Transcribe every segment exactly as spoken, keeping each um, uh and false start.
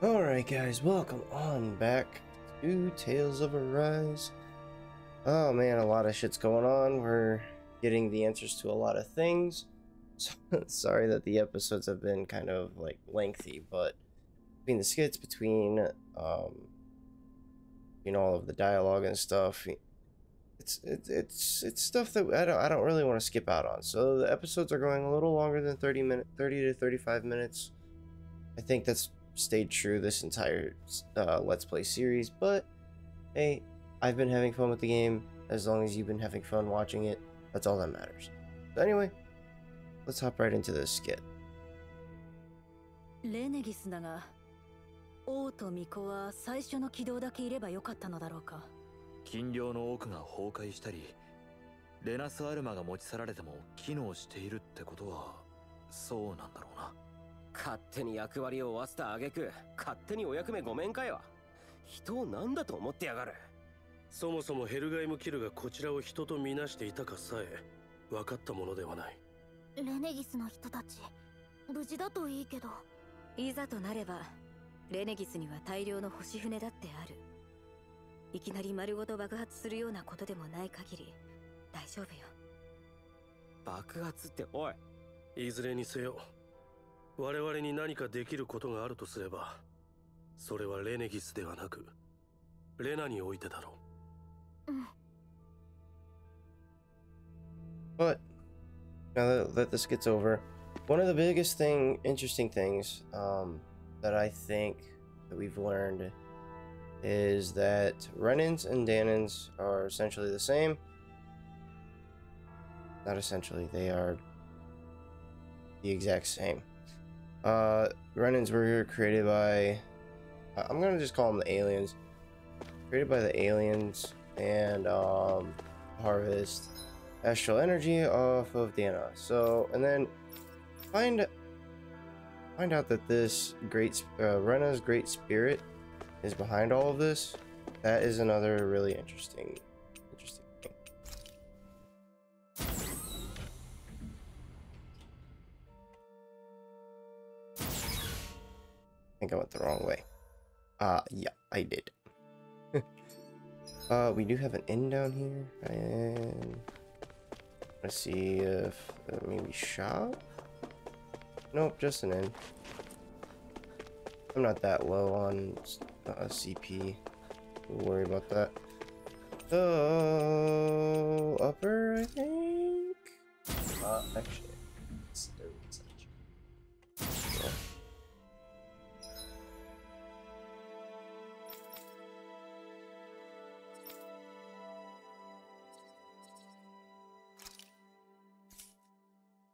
Alright guys, welcome on back to Tales of Arise. Oh man, a lot of shit's going on. We're getting the answers to a lot of things. So, sorry that the episodes have been kind of like lengthy, but between the skits, between um, you know, all of the dialogue and stuff, it's it's it's, it's stuff that I don't I don't really want to skip out on. So the episodes are going a little longer than thirty minutes, thirty to thirty-five minutes. I think that's stayed true this entire uh, Let's Play series, but hey, I've been having fun with the game. As long as you've been having fun watching it, that's all that matters. So anyway, let's hop right into this skit. Lenegi's 勝手に役割を負わせた挙句、勝手にお役目ごめんかよ。人を何だと思ってやがる。そもそもヘルガイム・キルがこちらを人とみなしていたかさえ分かったものではない。レネギスの人たち、無事だといいけど。いざとなれば、レネギスには大量の星船だってある。いきなり丸ごと爆発するようなことでもない限り、大丈夫よ。爆発っておい。いずれにせよ。 我々に何かできることがあるとすれば、それはレネギスではなく、レナにおいてだろう。But now that this gets over, one of the biggest thing, interesting things um, that I think that we've learned is that Renans and Danans are essentially the same. Not essentially, they are the exact same. Uh, Renans were created by, I'm gonna just call them the aliens, created by the aliens and um, harvest astral energy off of Dahna. So, and then find find out that this great uh, Rena's great spirit is behind all of this. That is another really interesting. I think I went the wrong way. Uh, yeah, I did. uh, we do have an inn down here. And let's see if uh, maybe shop? Nope, just an inn. I'm not that low on uh, C P. Don't worry about that. So, upper, I think? Uh, actually.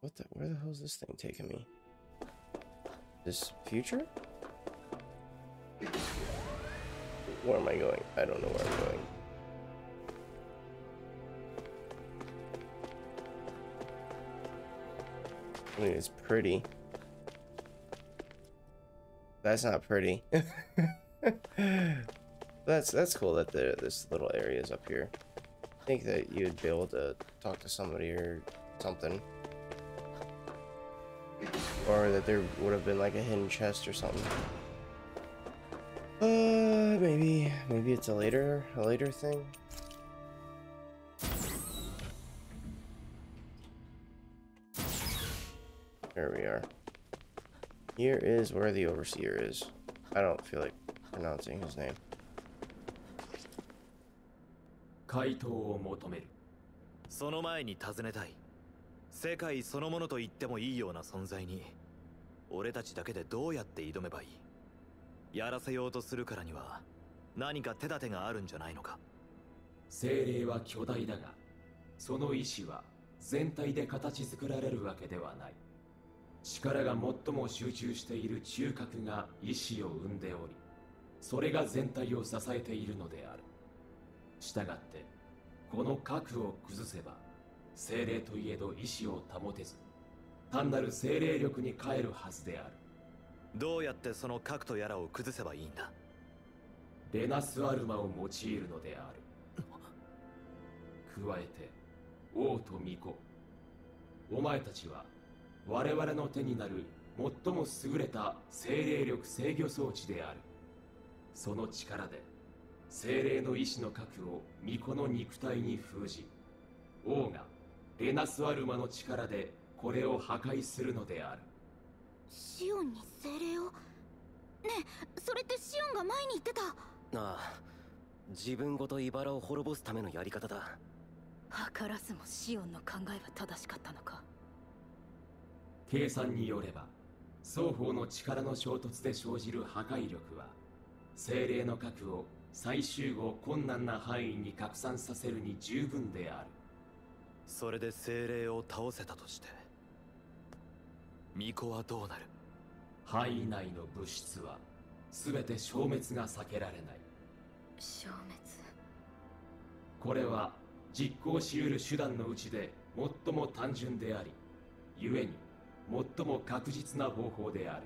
What the, where the hell is this thing taking me? This future? Where am I going? I don't know where I'm going. I mean, it's pretty. That's not pretty. that's that's cool that the, this little area is up here. I think that you'd be able to talk to somebody or something. Or that there would have been like a hidden chest or something. Uh, maybe, maybe it's a later, a later thing. There we are. Here is where the overseer is. I don't feel like pronouncing his name. 回答を求める。その前に尋ねたい。 世界そのものと言ってもいいような存在に俺たちだけでどうやって挑めばいいやらせようとするからには何か手立てがあるんじゃないのか精霊は巨大だがその意志は全体で形作られるわけではない力が最も集中している中核が意志を生んでおりそれが全体を支えているのであるしたがってこの核を崩せば 精霊といえど意志を保てず単なる精霊力に変えるはずであるどうやってその核とやらを崩せばいいんだレナスアルマを用いるのである加えて王と巫女お前たちは我々の手になる最も優れた精霊力制御装置である。その力で精霊の意志の核を巫女の肉体に封じ、王がレナスアルマの力でこれを破壊するのである。シオンに精霊を？ねえ、それってシオンが前に言ってた。ああ、自分ごと茨を滅ぼすためのやり方だ。図らずもシオンの考えは正しかったのか。計算によれば、双方の力の衝突で生じる破壊力は、精霊の核を最終後困難な範囲に拡散させるに十分である。それで精霊を倒せたとして、巫女はどうなる？範囲内の物質は全て消滅が避けられない。消滅？これは実行し得る手段のうちで最も単純であり、故に最も確実な方法である。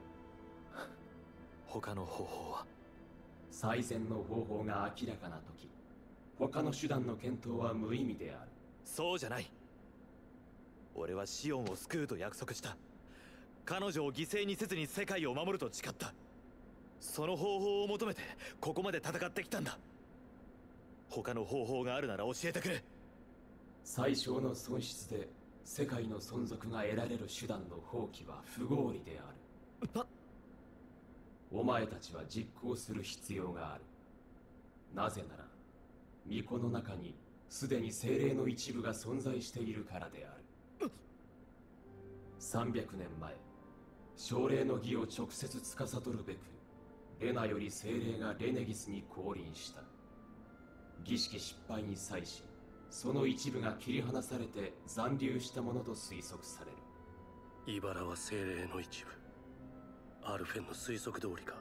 他の方法は？最善の方法が明らかな時、他の手段の検討は無意味である。そうじゃない。俺はシオンを救うと約束した。彼女を犠牲にせずに世界を守ると誓った。その方法を求めてここまで戦ってきたんだ。他の方法があるなら教えてくれ。最小の損失で世界の存続が得られる手段の放棄は不合理である。あっ、お前たちは実行する必要がある。なぜなら巫女の中にすでに精霊の一部が存在しているからである。さんびゃくねんまえ、奨励の儀を直接司るべくレナより精霊がレネギスに降臨した。儀式失敗に際し、その一部が切り離されて残留したものと推測される。茨は精霊の一部。アルフェンの推測通りか。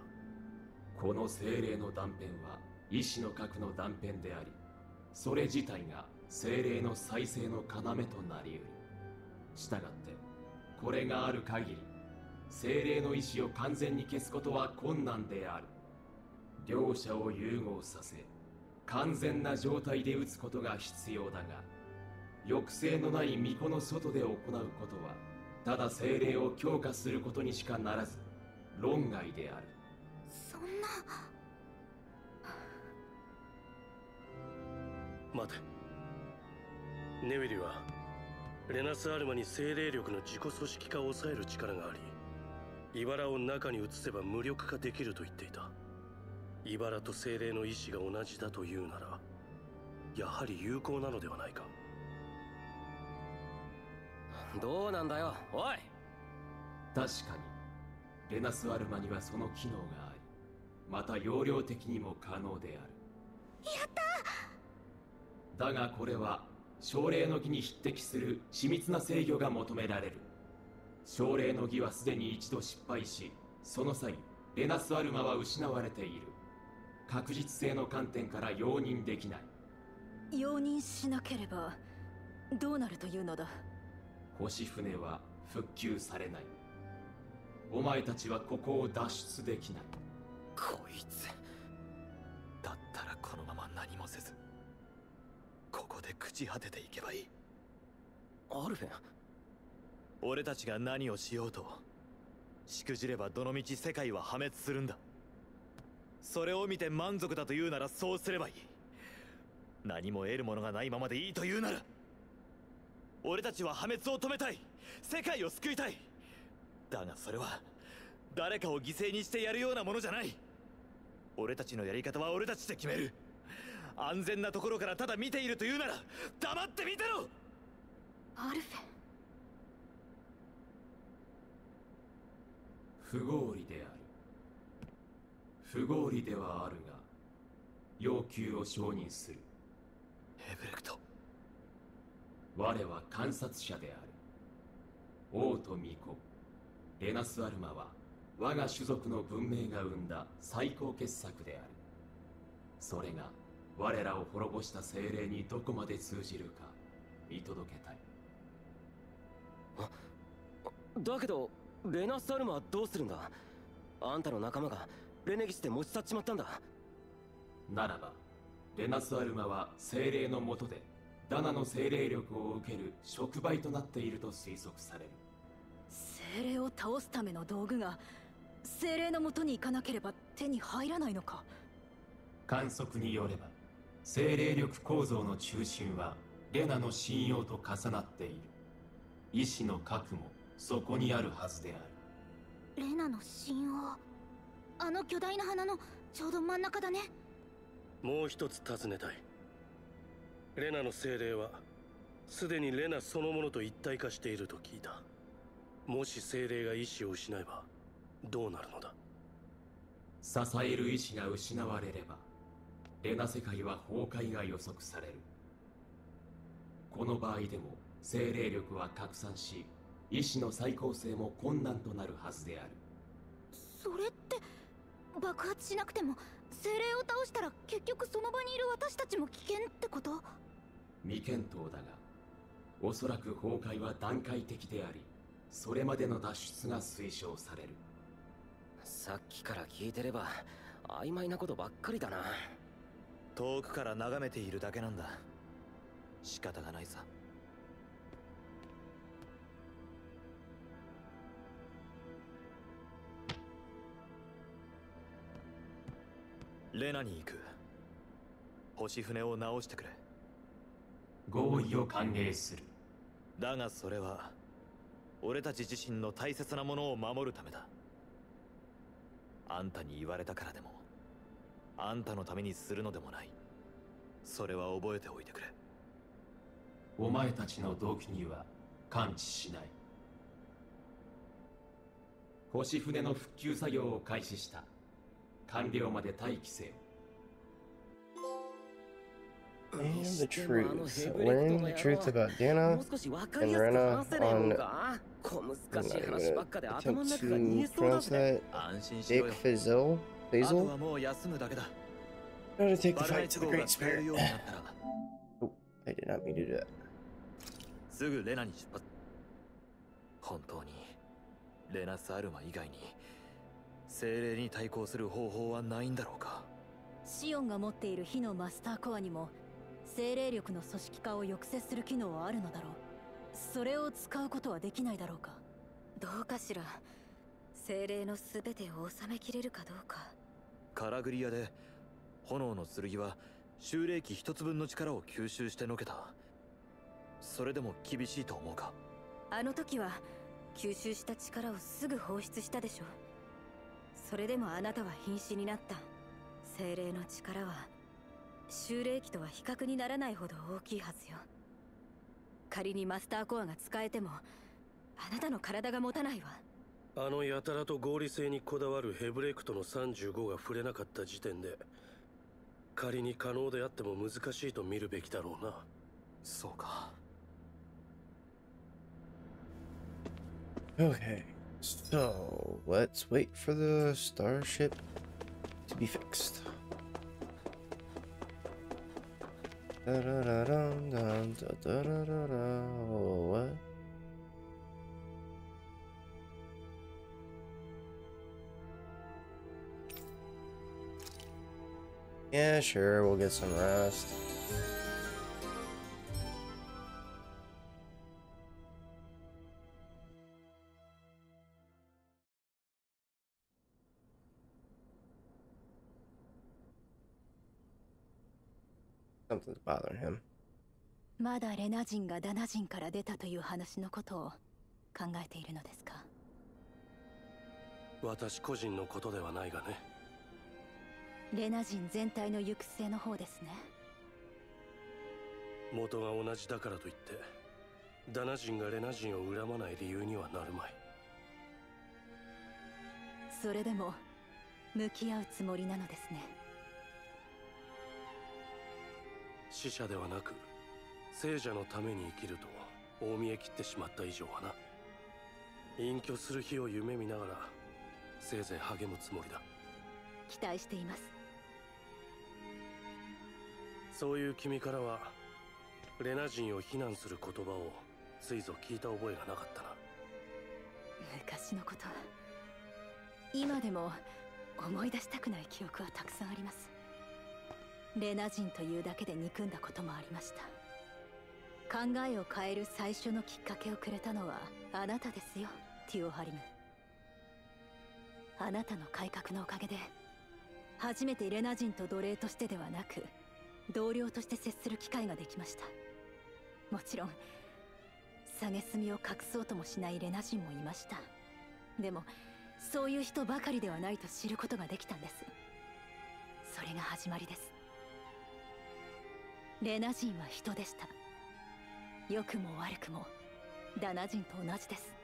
この精霊の断片は意志の核の断片であり、それ自体が精霊の再生の要となりうる。したがってこれがある限り、精霊の意志を完全に消すことは困難である。両者を融合させ完全な状態で打つことが必要だが、抑制のない巫女の外で行うことはただ精霊を強化することにしかならず論外である。そんな。待て、ネウィリはレナスアルマに精霊力の自己組織化を抑える力があり、イバラを中に移せば無力化できると言っていた。イバラと精霊の意志が同じだというなら、やはり有効なのではないか。どうなんだよ、おい。確かにレナスアルマにはその機能があり、また容量的にも可能である。やったー。だがこれは奨励の儀に匹敵する緻密な制御が求められる。奨励の儀はすでに一度失敗し、その際レナスアルマは失われている。確実性の観点から容認できない。容認しなければどうなるというのだ。星船は復旧されない。お前たちはここを脱出できない。こいつだったらこのまま何もせずここで朽ち果てていけばいい。アルフェン、俺たちが何をしようとしくじればどのみち世界は破滅するんだ。それを見て満足だというならそうすればいい。何も得るものがないままでいいというなら、俺たちは破滅を止めたい。世界を救いたい。だがそれは誰かを犠牲にしてやるようなものじゃない。俺たちのやり方は俺たちで決める。安全なところからただ見ているというなら黙って見てろ。アルフェン、不合理である。不合理ではあるが要求を承認する。エブレクト、我は観察者である。王と巫女レナスアルマは我が種族の文明が生んだ最高傑作である。それが我らを滅ぼした精霊にどこまで通じるか見届けたい。だけどレナスアルマはどうするんだ。あんたの仲間がレネギスで持ち去っちまったんだ。ならばレナスアルマは精霊の下でダナの精霊力を受ける触媒となっていると推測される。精精霊を倒すための道具が精霊のもとに行かなければ手に入らないのか。観測によれば精霊力構造の中心はレナの信用と重なっている。意志の核もそこにあるはずである。レナの信用、あの巨大な花のちょうど真ん中だね。もう一つ尋ねたい。レナの精霊はすでにレナそのものと一体化していると聞いた。もし精霊が意志を失えばどうなるのだ。支える意志が失われればレナ世界は崩壊が予測される。この場合でも精霊力は拡散し、意志の再構成も困難となるはずである。それって爆発しなくても精霊を倒したら結局その場にいる私たちも危険ってこと？未検討だが、おそらく崩壊は段階的であり、それまでの脱出が推奨される。さっきから聞いてれば曖昧なことばっかりだな。遠くから眺めているだけなんだ。仕方がないさ。レナに行く。星船を直してくれ。合意を歓迎する。だがそれは俺たち自身の大切なものを守るためだ。あんたに言われたからでも、あんたのためにするのでもない。それは覚えておいてくれ。お前たちの動機には感知しない。星船の復旧作業を開始した。完了まで待機せよ。And the truth. Learning the truth about Dahna and Rena on attempt to pronounce that. Dick Fizzle? Fizzle? How to take the fight to the Great Spirit. Oh, I did not mean to do that. すぐレナに出発。本当にレナスアルマ以外に精霊に対抗する方法はないんだろうか。シオンが持っている火のマスターコアにも精霊力の組織化を抑制する機能はあるのだろう。それを使うことはできないだろうか。どうかしら。精霊のすべてを収めきれるかどうか。カラグリアで炎の剣は修霊器一つ分の力を吸収してのけた。それでも厳しいと思うか。あの時は吸収した力をすぐ放出したでしょう。それでもあなたは瀕死になった。精霊の力は修霊器とは比較にならないほど大きいはずよ。仮にマスターコアが使えてもあなたの体が持たないわ。あのやたらと合理性にこだわるヘブレクトのさんじゅうごが触れなかった時点で、仮に可能であっても難しいと見るべきだろうな。そうか。 Okay, so let's wait for the starship to be fixed. Da da da da da da da da da. What? Yeah, sure, we'll get some rest. Something's bothering him. まだレナ人がダナ人から出たという話のことを考えているのですか。私個人のことではないがね。レナ人全体の行く末の方ですね。元が同じだからといってダナ人がレナ人を恨まない理由にはなるまい。それでも向き合うつもりなのですね。死者ではなく聖者のために生きると大見え切ってしまった以上はな。隠居する日を夢見ながらせいぜい励むつもりだ。期待しています。そういう君からはレナ人を非難する言葉をついぞ聞いた覚えがなかったな。昔のことは今でも思い出したくない記憶はたくさんあります。レナ人というだけで憎んだこともありました。考えを変える最初のきっかけをくれたのはあなたですよ。ティオハリム、あなたの改革のおかげで初めてレナ人と奴隷としてではなく同僚として接する機会ができました。もちろん蔑みを隠そうともしないレナ人もいました。でもそういう人ばかりではないと知ることができたんです。それが始まりです。レナ人は人でした。良くも悪くもダナ人と同じです。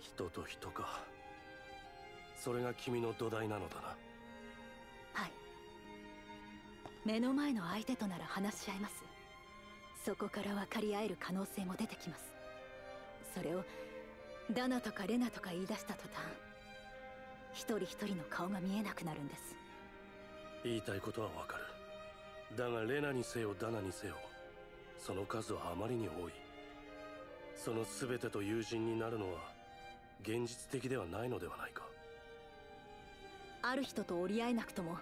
人と人か、それが君の土台なのだな。はい、目の前の相手となら話し合います。そこから分かり合える可能性も出てきます。それをダナとかレナとか言い出した途端、一人一人の顔が見えなくなるんです。言いたいことはわかる。だがレナにせよダナにせよ、その数はあまりに多い。その全てと友人になるのは現実的ではないのではないか。ある人と折り合えなくとも、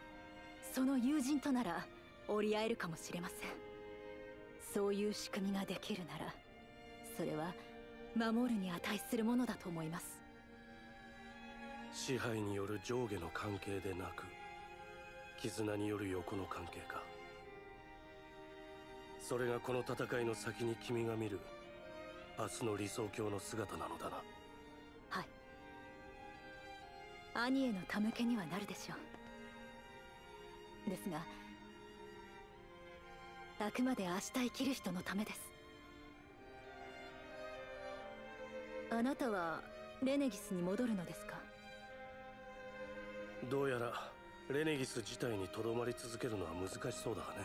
その友人となら折り合えるかもしれません。そういう仕組みができるなら、それは守るに値するものだと思います。支配による上下の関係でなく、絆による横の関係か。それがこの戦いの先に君が見る明日の理想郷の姿なのだな。はい、兄への手向けにはなるでしょう。ですがあくまで明日生きる人のためです。あなたはレネギスに戻るのですか？どうやらレネギス自体にとどまり続けるのは難しそうだがね。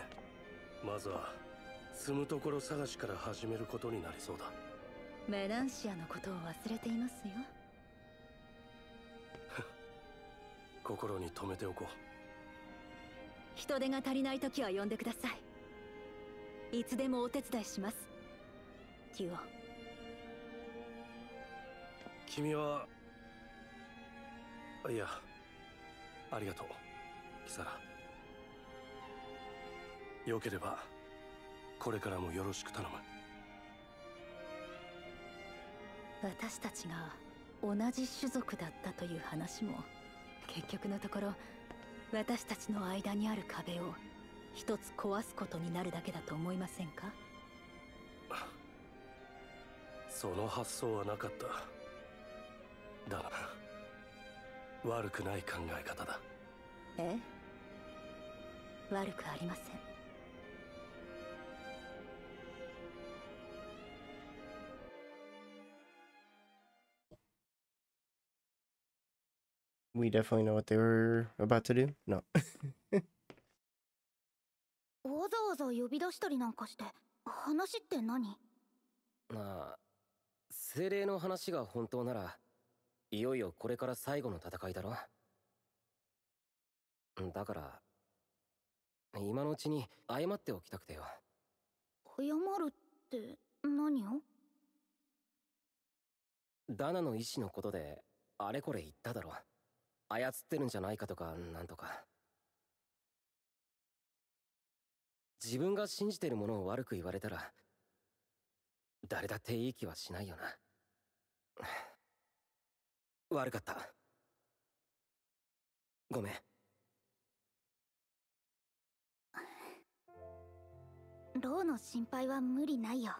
まずは住むところ探しから始めることになりそうだ。メランシアのことを忘れていますよ。心に留めておこう。人手が足りないときは呼んでください。いつでもお手伝いします。キュオ、君は…いや、ありがとうキサラ。よければこれからもよろしく頼む。私たちが同じ種族だったという話も、結局のところ私たちの間にある壁を一つ壊すことになるだけだと思いませんか？その発想はなかった。だが悪くない考え方だ。え？悪くありません。We definitely know what they were about to do. No. わざわざ呼び出したりなんかして、話って何？まあ、精霊の話が本当なら、いよいよこれから最後の戦いだろ。だから今のうちに謝っておきたくてよ。謝るって何を？ダナの意志のことであれこれ言っただろ。操ってるんじゃないかとかなんとか。自分が信じてるものを悪く言われたら誰だっていい気はしないよな。悪かった。ごめん。ローの心配は無理ないよ。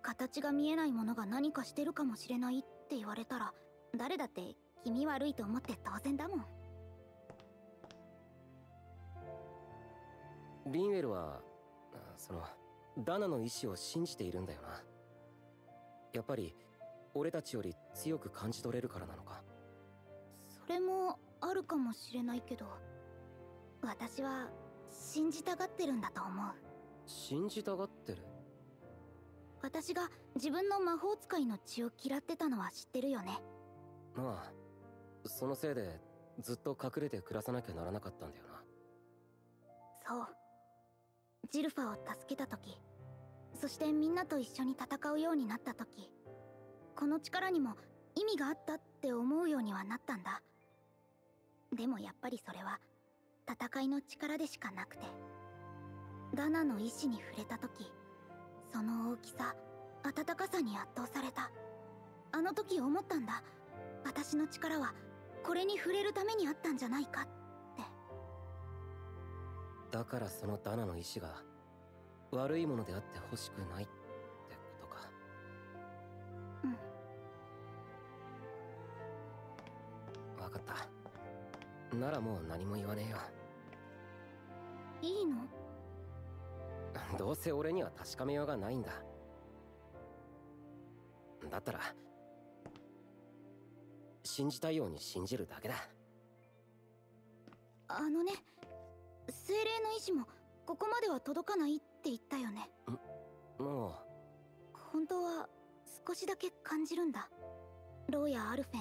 形が見えないものが何かしてるかもしれないって言われたら、誰だって気味悪いと思って当然だもん。リンウェルはそのダナの意志を信じているんだよな。やっぱり俺たちより強く感じ取れるからなのか。それもあるかもしれないけど、私は信じたがってるんだと思う。信じたがってる？私が自分の魔法使いの血を嫌ってたのは知ってるよね。ああ、そのせいでずっと隠れて暮らさなきゃならなかったんだよな。そう、ジルファを助けた時、そしてみんなと一緒に戦うようになった時、この力にも意味があったって思うようにはなったんだ。でもやっぱりそれは戦いの力でしかなくて、ダナの意志に触れた時、その大きさ、温かさに圧倒された。あの時思ったんだ。私の力はこれに触れるためにあったんじゃないかって。だからそのダナの意志が悪いものであってほしくないってことか。うん、分かった。ならもう何も言わねえよ。いいの？どうせ俺には確かめようがないんだ。だったら信じたいように信じるだけだ。あのね、精霊の意志もここまでは届かないって言ったよね。ん、もう本当は少しだけ感じるんだ。ローやアルフェ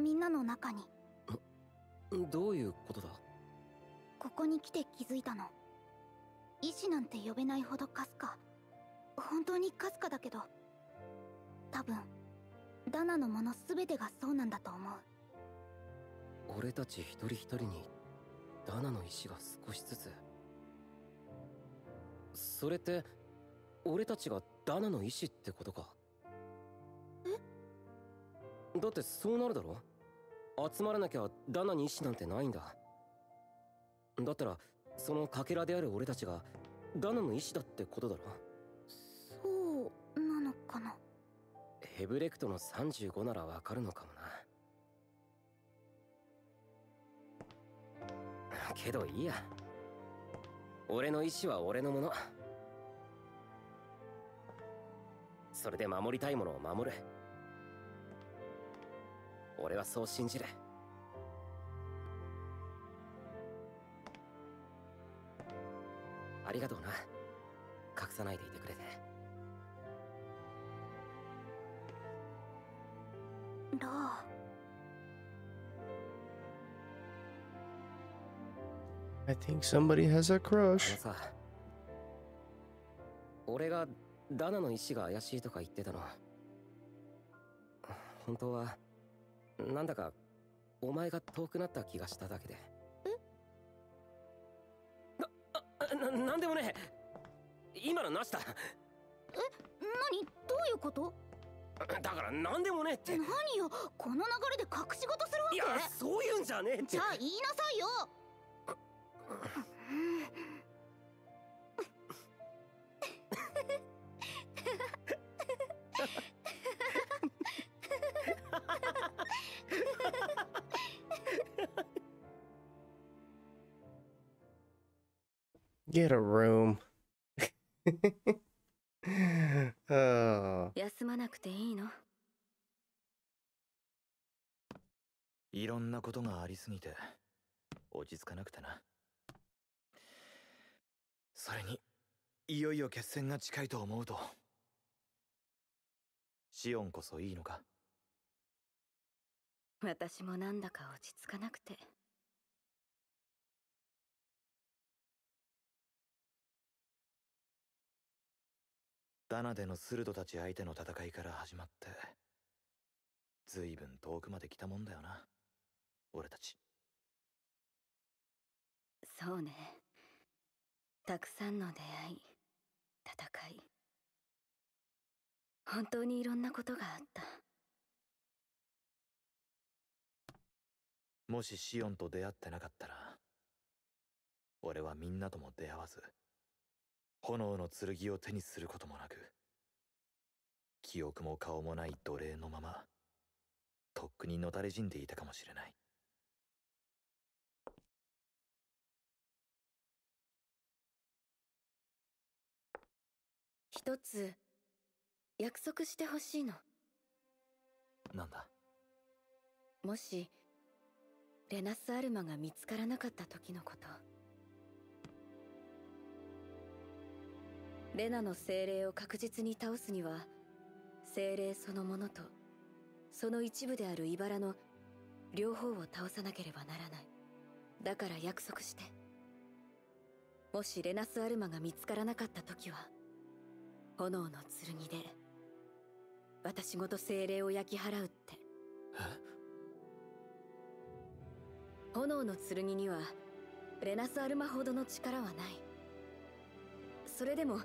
ン、みんなの中に。どういうことだ？ここに来て気づいたの。意志なんて呼べないほどかすか。本当にかすかだけど、多分ダナのもの全てがそうなんだと思う。俺たち一人一人にダナの意志が少しずつ。それって俺たちがダナの意志ってことか。え？だってそうなるだろ。集まらなきゃダナに意志なんてないんだ。だったらその欠片である俺たちがダナの意志だってことだろ。そうなのかな。ヘブレクトのさんじゅうごならわかるのかもな。けどいいや、俺の意志は俺のもの。それで守りたいものを守る。俺はそう信じる。ありがとうな、隠さないでいてくれて。ロー、I think somebody has a crush。 さ、俺がダナの意志が怪しいとか言ってたの、本当はなんだかお前が遠くなった気がしただけで。え？な、な、なんでもねえ。今のなしだ。え、何？どういうこと？だから何でもねえって。何よ、この流れで隠し事するわけ？いや、そういうんじゃねえって。じゃあ言いなさいよ。Get a room. 休まなくていいの？いろんなことがありすぎて落ち着かなくてな。それにいよいよ決戦が近いと思うと、シオンこそいいのか？私もなんだか落ち着かなくて。ダナでのスルドたち相手の戦いから始まってずいぶん遠くまで来たもんだよな、俺たち。そうね、たくさんの出会い、戦い、本当にいろんなことがあった。もしシオンと出会ってなかったら俺はみんなとも出会わず、炎の剣を手にすることもなく、記憶も顔もない奴隷のままとっくにのたれ死んでいたかもしれない。一つ約束してほしいの。なんだ？もしレナス・アルマが見つからなかった時のこと、レナの精霊を確実に倒すには、精霊そのものとその一部であるイバラの両方を倒さなければならない。だから約束して。もしレナス・アルマが見つからなかった時は、炎の剣で私ごと精霊を焼き払うって。え？炎の剣にはレナス・アルマほどの力はない。それでも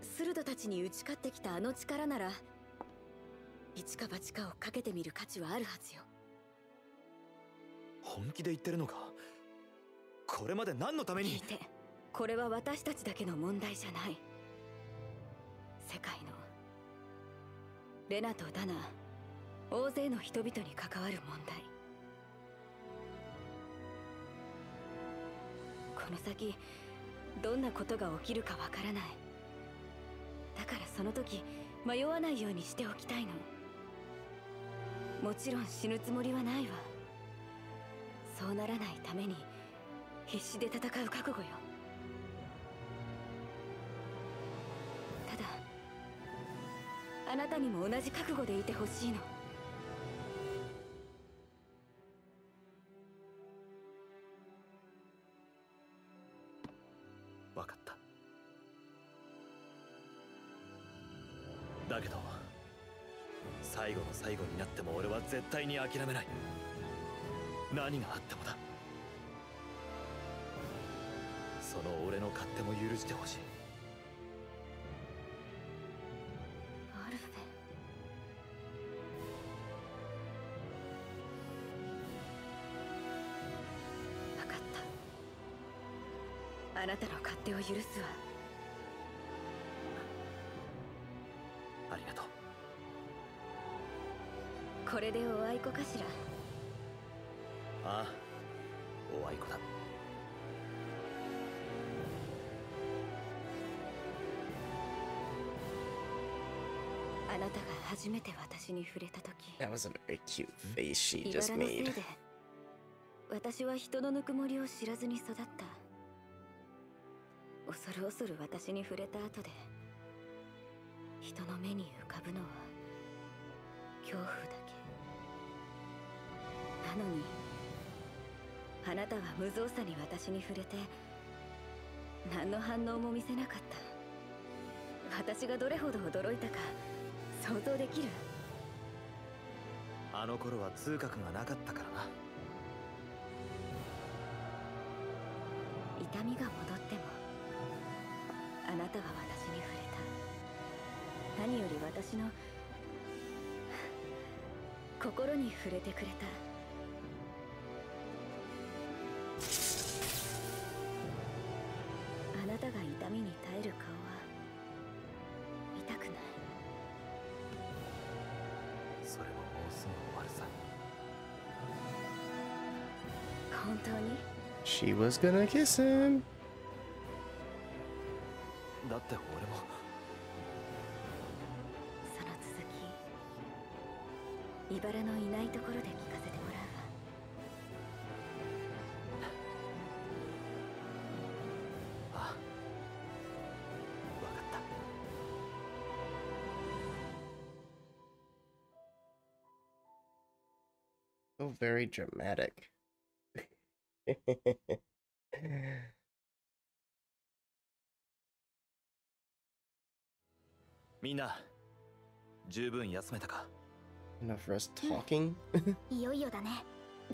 スルドたちに打ち勝ってきたあの力なら一か八かをかけてみる価値はあるはずよ。本気で言ってるのか？これまで何のために？聞いて、これは私たちだけの問題じゃない。世界のレナとダナ、大勢の人々に関わる問題。この先どんなことが起きるかわからない。だからその時迷わないようにしておきたいの。もちろん死ぬつもりはないわ。そうならないために必死で戦う覚悟よ。ただあなたにも同じ覚悟でいてほしいの。分かった。だけど最後の最後になっても俺は絶対に諦めない。何があってもだ。その俺の勝手も許してほしい。アルフェン、分かった。あなたの勝手を許すわ。ありがとう。これでおあいこかしら。ああ、おあいこだ。あなたが初めて私に触れたとき、That was a very cute face she just made. 私は人のぬくもりを知らずに育った。恐る恐る私に触れた後で、人の目に浮かぶのは恐怖だけ。なのに、あなたは無造作に私に触れて、何の反応も見せなかった。私がどれほど驚いたか、想像できる。あの頃は痛覚がなかったからな。痛みが戻ってもあなたは私に触れた。何より私の心に触れてくれた。あなたが痛みに耐える顔は痛くない。それももうすぐ終わるさ。本当に She was gonna kiss him. だって俺もその続き茨のいないところで聞かせてもらうわ。ああ、so very dramatic. Mina, 十分休めたか？ Enough for us talking. いよいよだね。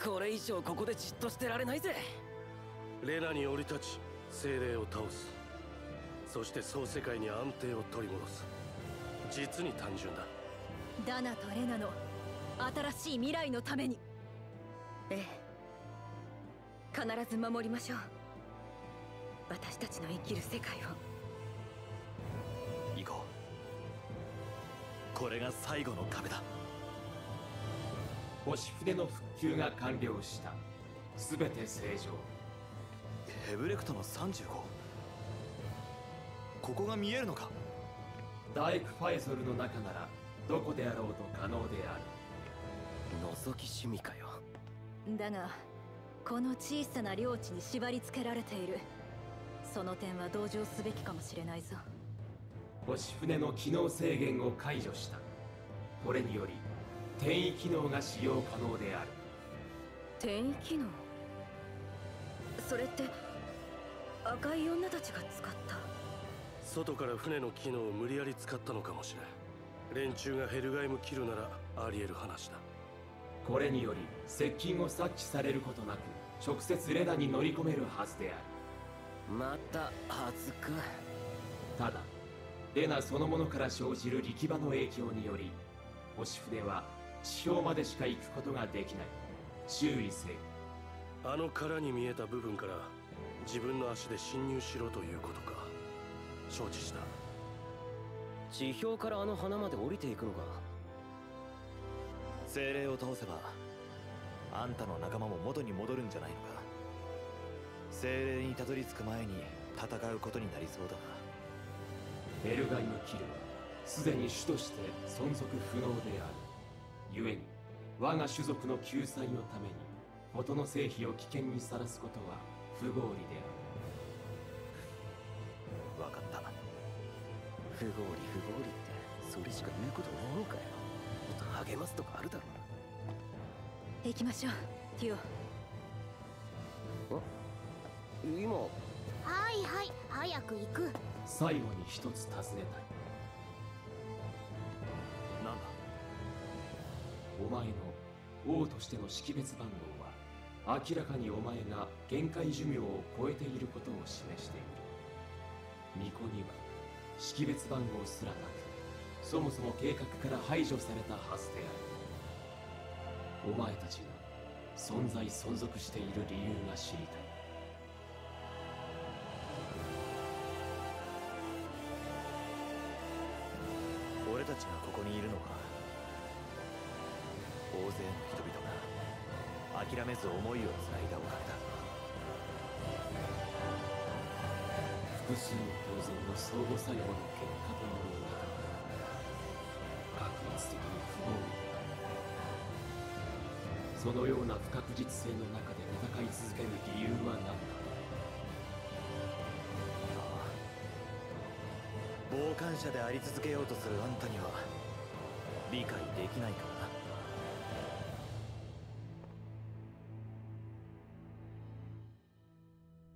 これ以上ここでじっとしてられないぜ。レナに降り立ち、精霊を倒す。そして総世界に安定を取り戻す。実に単純だ。ダナとレナの新しい未来のために。ええ、必ず守りましょう。私たちの生きる世界を。行こう。これが最後の壁だ。星筆の復旧が完了した。すべて正常。ヘブレクトのさんじゅうご、ここが見えるのか。ダイクファイソルの中ならどこであろうと可能である。覗き趣味かよ。だがこの小さな領地に縛り付けられている。その点は同情すべきかもしれないぞ。星船の機能制限を解除した。これにより転移機能が使用可能である。転移機能、それって赤い女たちが使った。外から船の機能を無理やり使ったのかもしれん。連中がヘルガイムキルならあり得る話だ。これにより接近を察知されることなく直接レナに乗り込めるはずである。またはずか。ただレナそのものから生じる力場の影響により星船は地表までしか行くことができない。注意せよ。あの殻に見えた部分から自分の足で侵入しろということか。承知した。地表からあの花まで降りていくのか。精霊を倒せばあんたの仲間も元に戻るんじゃないのか。精霊にたどり着く前に戦うことになりそうだな。エルガイムキルはすでに種として存続不能である。故に我が種族の救済のために元の生費を危険にさらすことは不合理である。分かった。不合理不合理ってそれしか言うことないのかよ。もっと励ますとかあるだろう。行きましょうティオ。あ、今。はいはい早く行く。最後に一つ尋ねたい。なんだ。お前の王としての識別番号は明らかにお前が限界寿命を超えていることを示している。巫女には識別番号すらなく、そもそも計画から排除されたはずである。お前たちが存在存続している理由が知りたい。俺たちがここにいるのは大勢の人々が諦めず思いをつないだおかげだ。複数の当然の相互作用の結果となるのだ。確率的に不合理である。そのような不確実性の中で戦い続ける理由は何だ。傍観者であり続けようとするあんたには理解できないから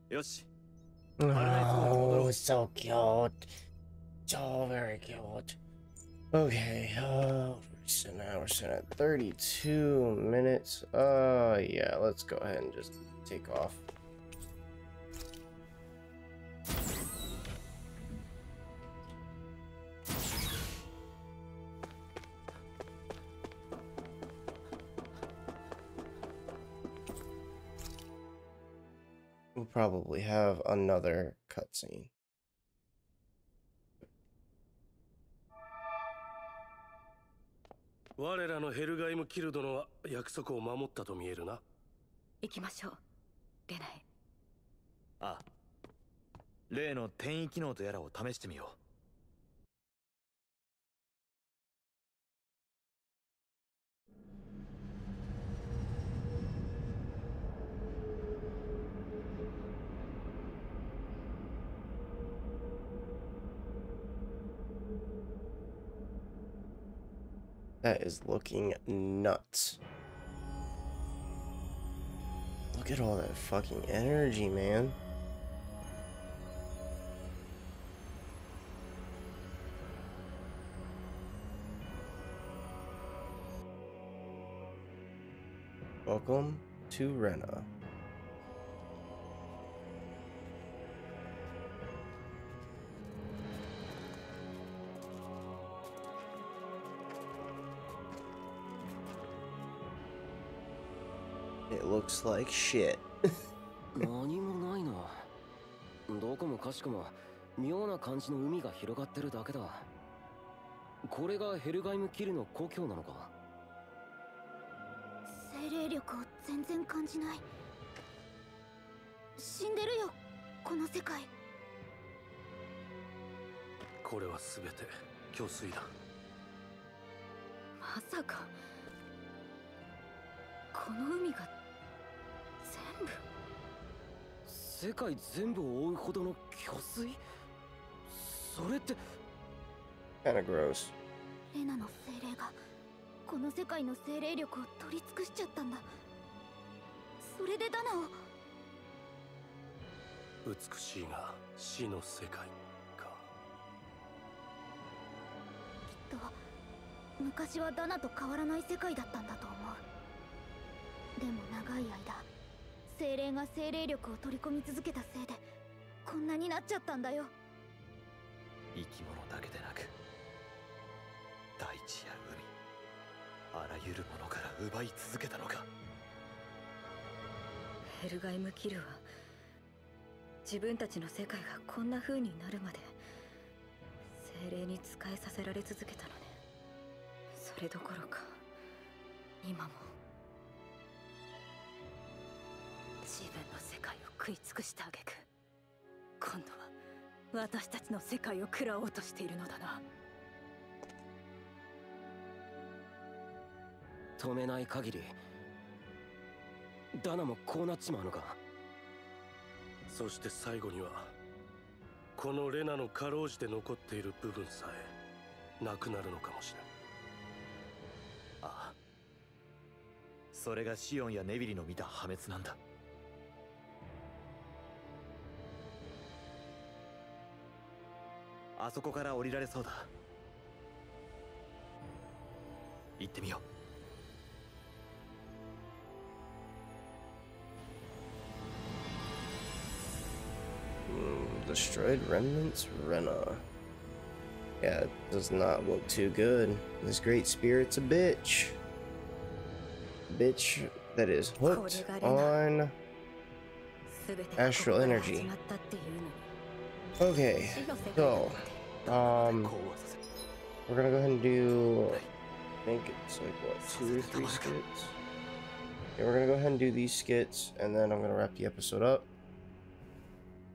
な。よし。Oh, so cute. So very cute. Okay, uh, it's an hour, it's an hour, thirty-two minutes. Uh, yeah, let's go ahead and just take off. We'll probably have another cutscene. We're the Helgheim Guild promise to keep. Let's go, Rena. Ah, Rena's transient ability to test it. That is looking nuts. Look at all that fucking energy, man. Welcome to Rena. It looks like shit. 何もないな。どこもかしこも妙な感じの海が広がってるだけだ。これがヘルガイム・キルの故郷なのか。精霊力を全然感じない。死んでるよ、この世界。これは全て虚水だ。まさかこの海が全部、世界全部を覆うほどの巨水。それって Kinda gross。 レナの精霊がこの世界の精霊力を取り尽くしちゃったんだ。それでダナを。美しいが死の世界か。きっと昔はダナと変わらない世界だったんだと思う。でも長い間精霊が精霊力を取り込み続けたせいでこんなになっちゃったんだよ。生き物だけでなく大地や海、あらゆるものから奪い続けたのか。ヘルガイム・キルは自分たちの世界がこんな風になるまで精霊に仕えさせられ続けたのね。それどころか今も自分の世界を食い尽くした挙句、今度は私たちの世界を食らおうとしているのだな。止めない限りダナもこうなっちまうのか。そして最後にはこのレナのかろうじて残っている部分さえなくなるのかもしれない。ああ、それがシオンやネビリの見た破滅なんだ。あそこから降りられそうだ。行ってみよう。Destroyed remnants, Rena. Yeah, it does not look too good. This great spirit's a bitch. Bitch that is hooked on astral energy. Okay, so um, we're gonna go ahead and do. I think it's like what two or three skits. Yeah, we're gonna go ahead and do these skits, and then I'm gonna wrap the episode up.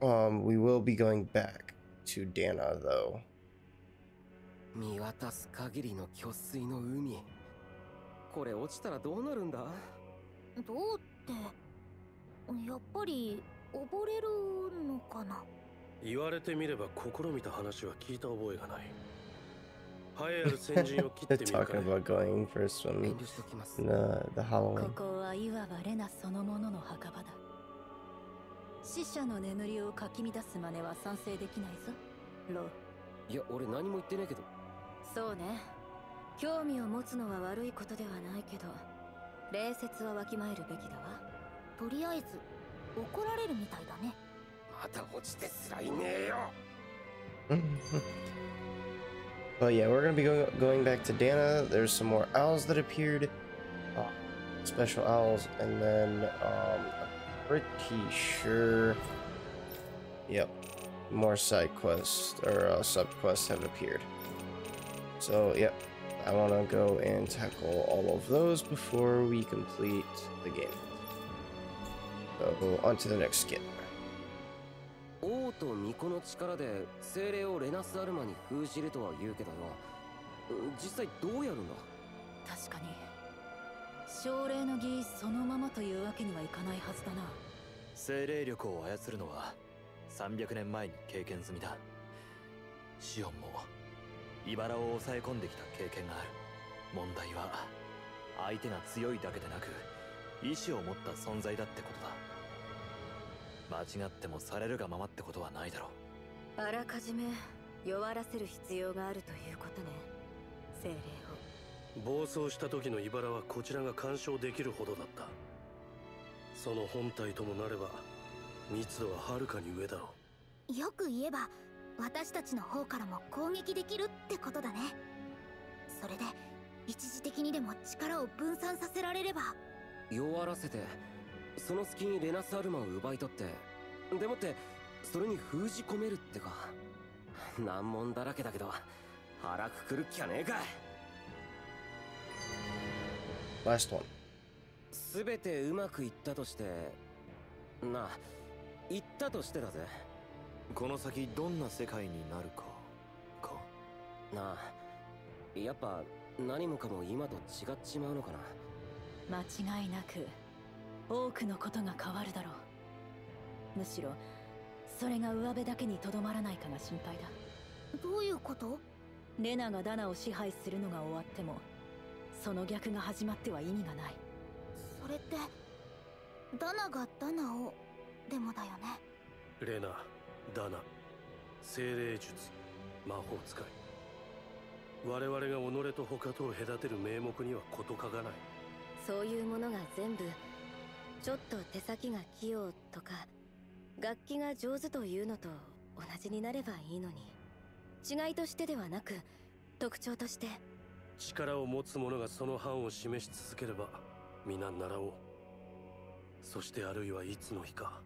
Um, we will be going back to Dahna, though. Talking about going for a swim in the, the Halloween. 死者の眠りをかき乱す真似は賛成できないぞ、ロー。いや、俺何も言ってないけど。そうね。興味を持つのは悪いことではないけど、礼節はわきまえるべきだわ。とりあえず、怒られるみたいだね。また落ちてすらいねえよ。Well, yeah, we're gonna be going, going back to Dahna. There's some more owls that appeared. Uh, special owls, and then, um,Pretty sure. Yep, more side quests or uh, sub quests have appeared. So yep, I want to go and tackle all of those before we complete the game. So on to the next skit. 王と巫女の力で精霊をレナスアルマに封じるとは言うけどよ。実際どうやるんだ。確かに。奨励の儀そのままというわけにはいかないはずだな。精霊力を操るのはさんびゃくねんまえに経験済みだ。シオンも茨を抑え込んできた経験がある。問題は相手が強いだけでなく意志を持った存在だってことだ。間違ってもされるがままってことはないだろう。あらかじめ弱らせる必要があるということね。精霊を暴走した時の茨はこちらが干渉できるほどだった。その本体ともなれば密度ははるかに上だろう。よく言えば私たちの方からも攻撃できるってことだね。それで一時的にでも力を分散させられれば。弱らせてその隙にレナスアルマを奪い取ってでもってそれに封じ込めるってか。難問だらけだけど腹くくる気はねえか。Last one. すべてうまくいったとして、な、いったとしてだぜ。この先どんな世界になるか、か。なあ、やっぱ何もかも今と違っちまうのかな。間違いなく多くのことが変わるだろう。むしろそれが上辺だけにとどまらないかが心配だ。どういうこと？レナがダナを支配するのが終わっても。その逆が始まっては意味がない。それってダナがダナをでもだよね。レナ、ダナ、精霊術、魔法使い、我々が己と他とを隔てる名目には事欠かない。そういうものが全部ちょっと手先が器用とか楽器が上手というのと同じになればいいのに、違いとしてではなく特徴として力を持つ者がその範を示し続ければ皆習おう。そしてあるいはいつの日か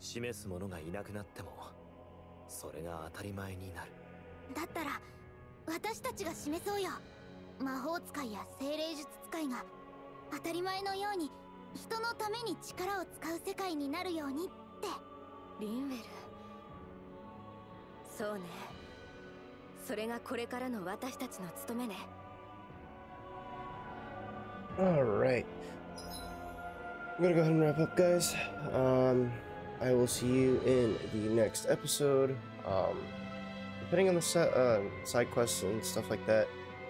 示す者がいなくなってもそれが当たり前になる。だったら私たちが示そうよ。魔法使いや精霊術使いが当たり前のように人のために力を使う世界になるようにって。リンウェル、そうね、それがこれからの私たちの務めね。 Alright, I'm gonna go ahead and wrap up, guys. Um, I will see you in the next episode. Um, depending on the set, uh, side quests and stuff like that,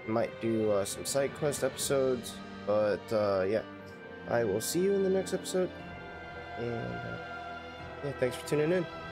I might do uh, some side quest episodes. But uh, yeah, I will see you in the next episode. And uh, yeah, thanks for tuning in.